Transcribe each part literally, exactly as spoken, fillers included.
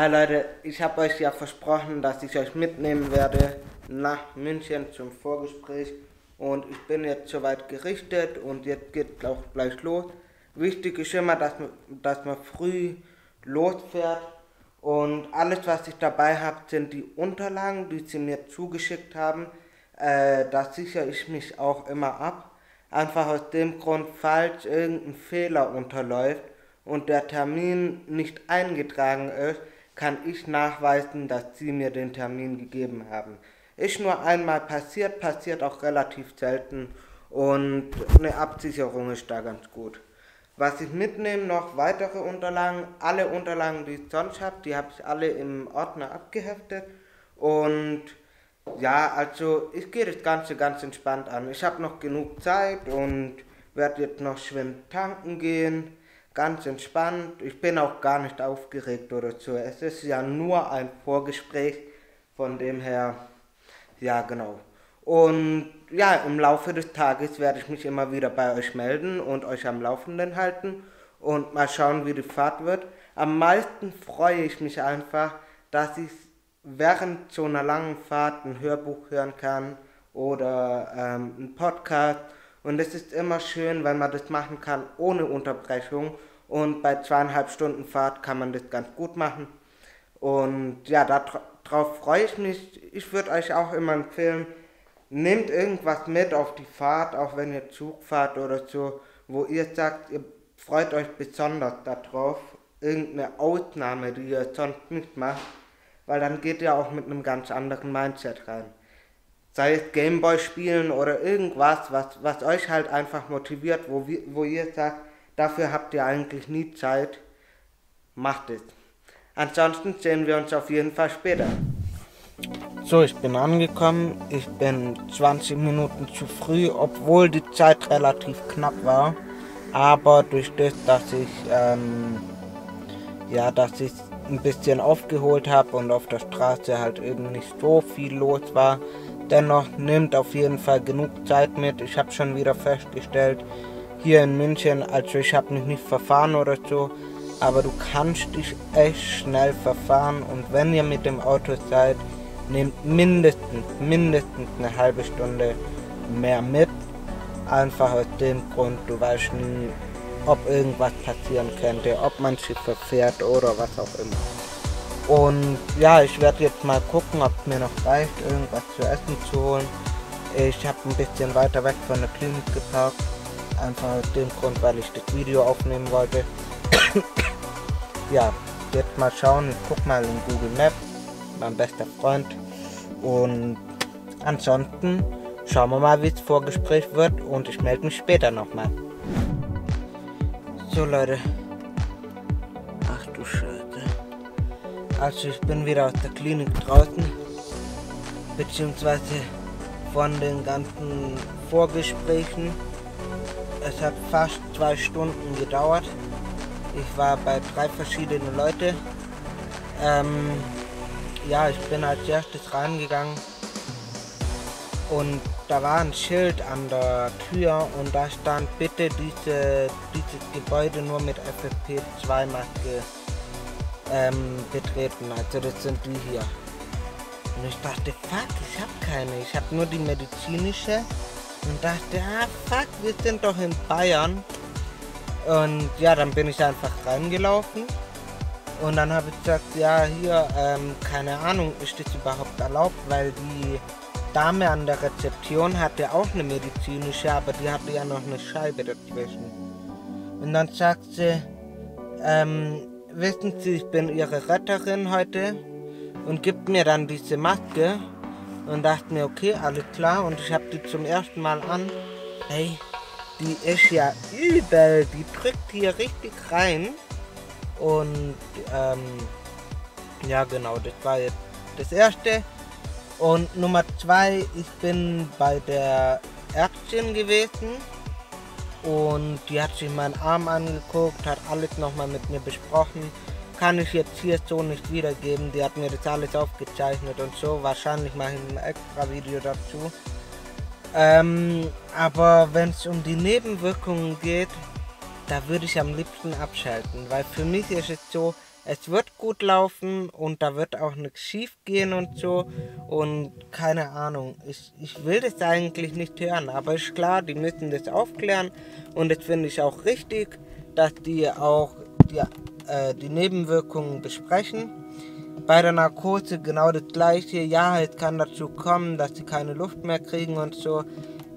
Hi Leute, ich habe euch ja versprochen, dass ich euch mitnehmen werde nach München zum Vorgespräch und ich bin jetzt soweit gerichtet und jetzt geht auch gleich los. Wichtig ist immer, dass man, dass man früh losfährt und alles, was ich dabei habe, sind die Unterlagen, die sie mir zugeschickt haben. Äh, da sichere ich mich auch immer ab, einfach aus dem Grund, falls irgendein Fehler unterläuft und der Termin nicht eingetragen ist, kann ich nachweisen, dass sie mir den Termin gegeben haben. Ist nur einmal passiert, passiert auch relativ selten und eine Absicherung ist da ganz gut. Was ich mitnehme, noch weitere Unterlagen, alle Unterlagen, die ich sonst habe, die habe ich alle im Ordner abgeheftet und ja, also ich gehe das Ganze ganz entspannt an. Ich habe noch genug Zeit und werde jetzt noch schwimmend tanken gehen. Ganz entspannt, ich bin auch gar nicht aufgeregt oder so, es ist ja nur ein Vorgespräch, von dem her, ja genau. Und ja, im Laufe des Tages werde ich mich immer wieder bei euch melden und euch am Laufenden halten und mal schauen, wie die Fahrt wird. Am meisten freue ich mich einfach, dass ich während so einer langen Fahrt ein Hörbuch hören kann oder ähm, einen Podcast. Und es ist immer schön, wenn man das machen kann ohne Unterbrechung. Und bei zweieinhalb Stunden Fahrt kann man das ganz gut machen. Und ja, darauf freue ich mich. Ich würde euch auch immer empfehlen, nehmt irgendwas mit auf die Fahrt, auch wenn ihr Zug fahrt oder so, wo ihr sagt, ihr freut euch besonders darauf. Irgendeine Ausnahme, die ihr sonst nicht macht. Weil dann geht ihr auch mit einem ganz anderen Mindset rein. Sei es Gameboy spielen oder irgendwas, was, was euch halt einfach motiviert, wo, wir, wo ihr sagt, dafür habt ihr eigentlich nie Zeit, macht es. Ansonsten sehen wir uns auf jeden Fall später. So, ich bin angekommen, ich bin zwanzig Minuten zu früh, obwohl die Zeit relativ knapp war, aber durch das, dass ich, ähm, ja, dass ich ein bisschen aufgeholt habe und auf der Straße halt eben nicht so viel los war, dennoch nehmt auf jeden Fall genug Zeit mit. Ich habe schon wieder festgestellt, hier in München, also ich habe mich nicht verfahren oder so, aber du kannst dich echt schnell verfahren und wenn ihr mit dem Auto seid, nehmt mindestens, mindestens eine halbe Stunde mehr mit. Einfach aus dem Grund, du weißt nie, ob irgendwas passieren könnte, ob man sich verfährt oder was auch immer. Und ja, ich werde jetzt mal gucken, ob es mir noch reicht, irgendwas zu essen zu holen. Ich habe ein bisschen weiter weg von der Klinik geparkt, einfach aus dem Grund, weil ich das Video aufnehmen wollte. Ja, jetzt mal schauen, ich guck mal in Google Maps, mein bester Freund. Und ansonsten schauen wir mal, wie das Vorgespräch wird und ich melde mich später nochmal. So Leute, ach du Scheiße. Also ich bin wieder aus der Klinik draußen, beziehungsweise von den ganzen Vorgesprächen. Es hat fast zwei Stunden gedauert. Ich war bei drei verschiedenen Leuten. Ähm, ja, ich bin als erstes reingegangen und da war ein Schild an der Tür und da stand bitte diese, dieses Gebäude nur mit F F P zwei Maske Ähm, betreten, also das sind die hier. Und ich dachte, fuck, ich habe keine, ich habe nur die medizinische und dachte, ah fuck, wir sind doch in Bayern. Und ja, dann bin ich einfach reingelaufen und dann habe ich gesagt, ja hier, ähm, keine Ahnung, ist das überhaupt erlaubt, weil die Dame an der Rezeption hatte auch eine medizinische, aber die hatte ja noch eine Scheibe dazwischen. Und dann sagt sie, ähm, wissen Sie, ich bin Ihre Retterin heute und gibt mir dann diese Maske und dachte mir, okay, alles klar und ich habe die zum ersten Mal an. Hey, die ist ja übel, die drückt hier richtig rein und ähm, ja genau, das war jetzt das erste. Und Nummer zwei, ich bin bei der Ärztin gewesen. Und die hat sich meinen Arm angeguckt, hat alles nochmal mit mir besprochen. Kann ich jetzt hier so nicht wiedergeben, die hat mir das alles aufgezeichnet und so. Wahrscheinlich mache ich ein extra Video dazu. Ähm, aber wenn es um die Nebenwirkungen geht, da würde ich am liebsten abschalten. Weil für mich ist es so, es wird gut laufen und da wird auch nichts schief gehen und so. Und keine Ahnung, ich, ich will das eigentlich nicht hören, aber ist klar, die müssen das aufklären. Und das finde ich auch richtig, dass die auch die, äh, die Nebenwirkungen besprechen. Bei der Narkose genau das gleiche, ja, es kann dazu kommen, dass sie keine Luft mehr kriegen und so.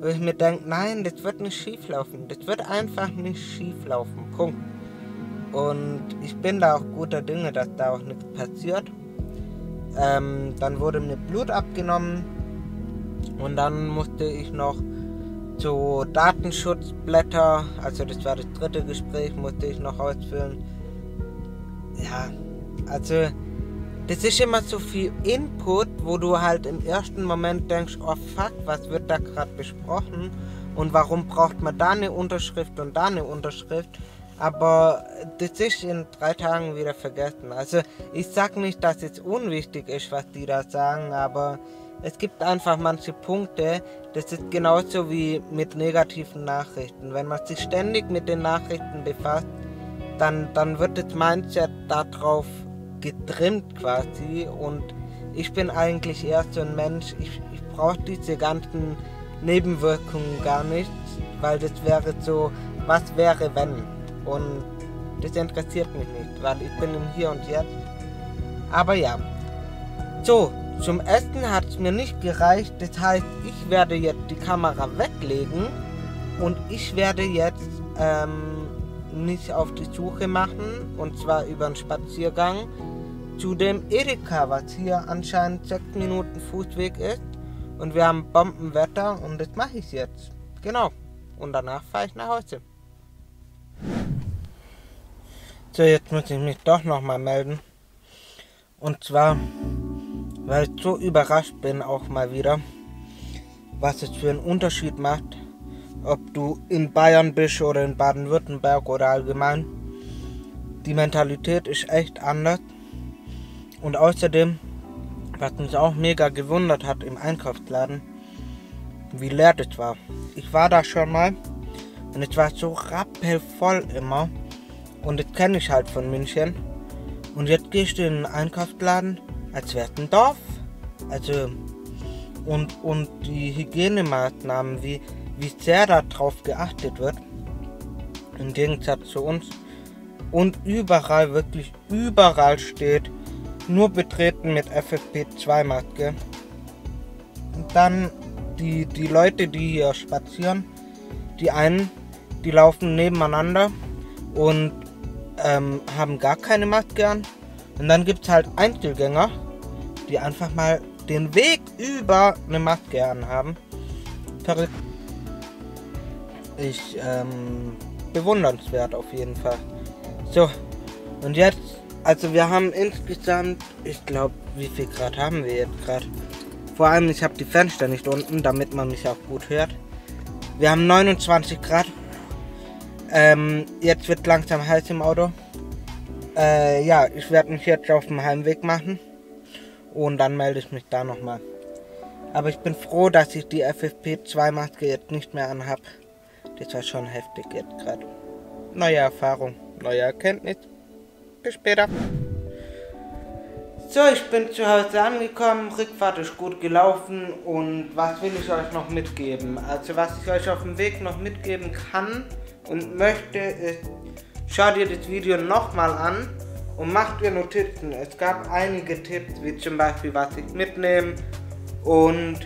Wo ich mir denke, nein, das wird nicht schief laufen. Das wird einfach nicht schief laufen. Punkt. Und ich bin da auch guter Dinge, dass da auch nichts passiert. Ähm, dann wurde mir Blut abgenommen und dann musste ich noch so Datenschutzblätter, also das war das dritte Gespräch, musste ich noch ausfüllen. Ja, also das ist immer so viel Input, wo du halt im ersten Moment denkst, oh fuck, was wird da gerade besprochen und warum braucht man da eine Unterschrift und da eine Unterschrift. Aber das ist in drei Tagen wieder vergessen. Also ich sag nicht, dass es unwichtig ist, was die da sagen, aber es gibt einfach manche Punkte, das ist genauso wie mit negativen Nachrichten. Wenn man sich ständig mit den Nachrichten befasst, dann, dann wird das Mindset darauf getrimmt quasi. Und ich bin eigentlich eher so ein Mensch, ich, ich brauche diese ganzen Nebenwirkungen gar nicht, weil das wäre so, was wäre wenn? Und das interessiert mich nicht, weil ich bin im Hier und Jetzt. Aber ja. So, zum Essen hat es mir nicht gereicht. Das heißt, ich werde jetzt die Kamera weglegen. Und ich werde jetzt ähm, mich auf die Suche machen. Und zwar über einen Spaziergang zu dem Edeka, was hier anscheinend sechs Minuten Fußweg ist. Und wir haben Bombenwetter und das mache ich jetzt. Genau. Und danach fahre ich nach Hause. So, jetzt muss ich mich doch nochmal melden. Und zwar, weil ich so überrascht bin, auch mal wieder, was es für einen Unterschied macht, ob du in Bayern bist oder in Baden-Württemberg oder allgemein. Die Mentalität ist echt anders. Und außerdem, was mich auch mega gewundert hat im Einkaufsladen, wie leer das war. Ich war da schon mal und es war so rappelvoll immer. Und das kenne ich halt von München. Und jetzt gehst du in den Einkaufsladen, als wäre es ein Dorf. Also, und, und die Hygienemaßnahmen, wie, wie sehr darauf geachtet wird, im Gegensatz zu uns. Und überall, wirklich überall steht, nur betreten mit F F P zwei Maske. Und dann die, die Leute, die hier spazieren, die einen, die laufen nebeneinander und ähm, haben gar keine Maske an. Und dann gibt es halt Einzelgänger, die einfach mal den Weg über eine Maske anhaben. Verrückt. Ich, ähm, bewundernswert auf jeden Fall. So, und jetzt, also wir haben insgesamt, ich glaube, wie viel Grad haben wir jetzt gerade? Vor allem, ich habe die Fenster nicht unten, damit man mich auch gut hört. Wir haben neunundzwanzig Grad. Ähm, jetzt wird langsam heiß im Auto. Äh, ja, ich werde mich jetzt auf dem Heimweg machen. Und dann melde ich mich da nochmal. Aber ich bin froh, dass ich die F F P zwei Maske jetzt nicht mehr anhab. Das war schon heftig jetzt gerade. Neue Erfahrung, neue Erkenntnis. Bis später. So, ich bin zu Hause angekommen. Rückfahrt ist gut gelaufen. Und was will ich euch noch mitgeben? Also, was ich euch auf dem Weg noch mitgeben kann und möchte, ist, schaut ihr das Video nochmal an und macht ihr Notizen. Es gab einige Tipps, wie zum Beispiel, was ich mitnehme und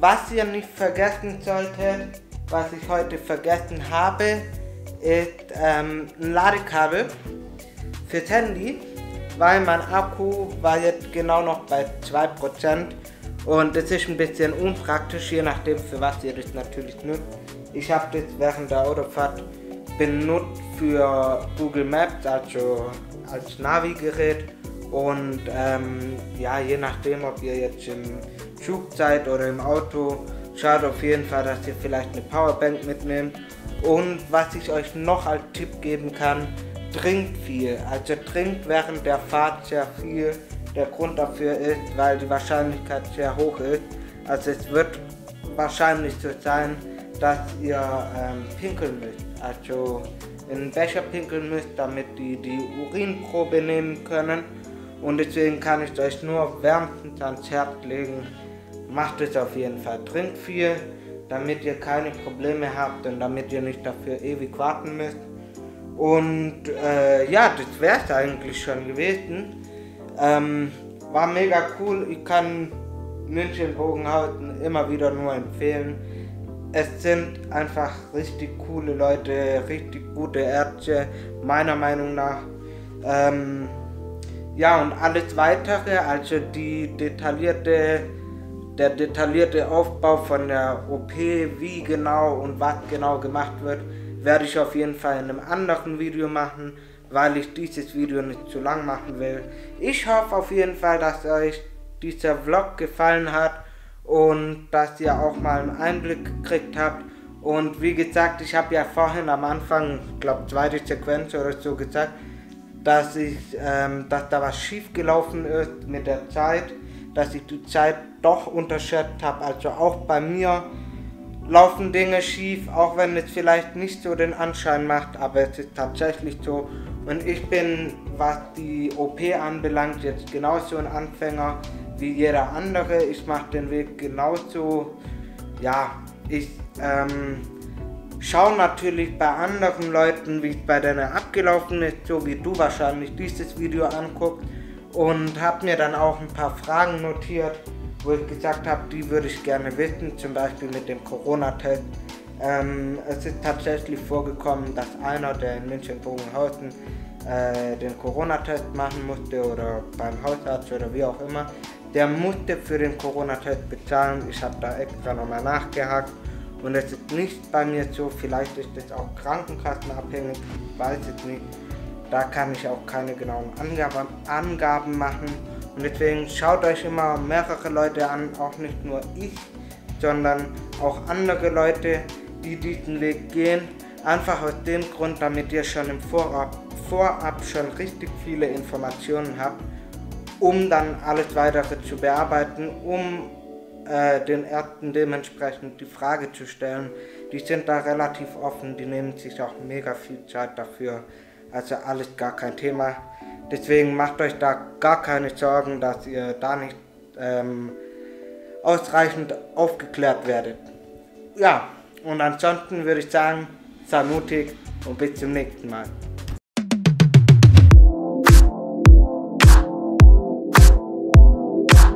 was ihr nicht vergessen solltet, was ich heute vergessen habe, ist ähm, ein Ladekabel fürs Handy, weil mein Akku war jetzt genau noch bei zwei Prozent und das ist ein bisschen unpraktisch, je nachdem für was ihr das natürlich nutzt. Ich habe das während der Autofahrt benutzt für Google Maps, also als Navi-Gerät. Und ähm, ja, je nachdem, ob ihr jetzt im Zug seid oder im Auto, schaut auf jeden Fall, dass ihr vielleicht eine Powerbank mitnehmt. Und was ich euch noch als Tipp geben kann, trinkt viel. Also trinkt während der Fahrt sehr viel. Der Grund dafür ist, weil die Wahrscheinlichkeit sehr hoch ist. Also es wird wahrscheinlich so sein, dass ihr ähm, pinkeln müsst. also in Becher pinkeln müsst, damit die die Urinprobe nehmen können. Und deswegen kann ich euch nur wärmstens ans Herz legen, macht es auf jeden Fall, trinkt viel, damit ihr keine Probleme habt und damit ihr nicht dafür ewig warten müsst. Und äh, ja, das wäre es eigentlich schon gewesen. Ähm, war mega cool, ich kann München Bogenhausen immer wieder nur empfehlen. Es sind einfach richtig coole Leute, richtig gute Ärzte, meiner Meinung nach. Ähm, ja, und alles weitere, also die detaillierte, der detaillierte Aufbau von der O P, wie genau und was genau gemacht wird, werde ich auf jeden Fall in einem anderen Video machen, weil ich dieses Video nicht zu lang machen will. Ich hoffe auf jeden Fall, dass euch dieser Vlog gefallen hat und dass ihr auch mal einen Einblick gekriegt habt. Und wie gesagt, ich habe ja vorhin am Anfang, ich glaube zweite Sequenz oder so, gesagt, dass ich, ähm, dass da was schief gelaufen ist mit der Zeit, dass ich die Zeit doch unterschätzt habe. Also auch bei mir laufen Dinge schief, auch wenn es vielleicht nicht so den Anschein macht, aber es ist tatsächlich so. Und ich bin, was die O P anbelangt, jetzt genauso ein Anfänger wie jeder andere. Ich mache den Weg genauso. Ja, ich ähm, schaue natürlich bei anderen Leuten, wie es bei denen abgelaufen ist, so wie du wahrscheinlich dieses Video anguckst, und habe mir dann auch ein paar Fragen notiert, wo ich gesagt habe, die würde ich gerne wissen, zum Beispiel mit dem Corona-Test. Ähm, es ist tatsächlich vorgekommen, dass einer, der in München Bogenhausen äh, den Corona-Test machen musste oder beim Hausarzt oder wie auch immer, der musste für den Corona-Test bezahlen. Ich habe da extra nochmal nachgehakt und es ist nicht bei mir so, vielleicht ist das auch krankenkassenabhängig, ich weiß es nicht. Da kann ich auch keine genauen Angaben, Angaben machen und deswegen schaut euch immer mehrere Leute an, auch nicht nur ich, sondern auch andere Leute, die diesen Weg gehen. Einfach aus dem Grund, damit ihr schon im Vorab, Vorab schon richtig viele Informationen habt, um dann alles weitere zu bearbeiten, um äh, den Ärzten dementsprechend die Frage zu stellen. Die sind da relativ offen, die nehmen sich auch mega viel Zeit dafür. Also alles gar kein Thema. Deswegen macht euch da gar keine Sorgen, dass ihr da nicht ähm, ausreichend aufgeklärt werdet. Ja, und ansonsten würde ich sagen, sei mutig und bis zum nächsten Mal.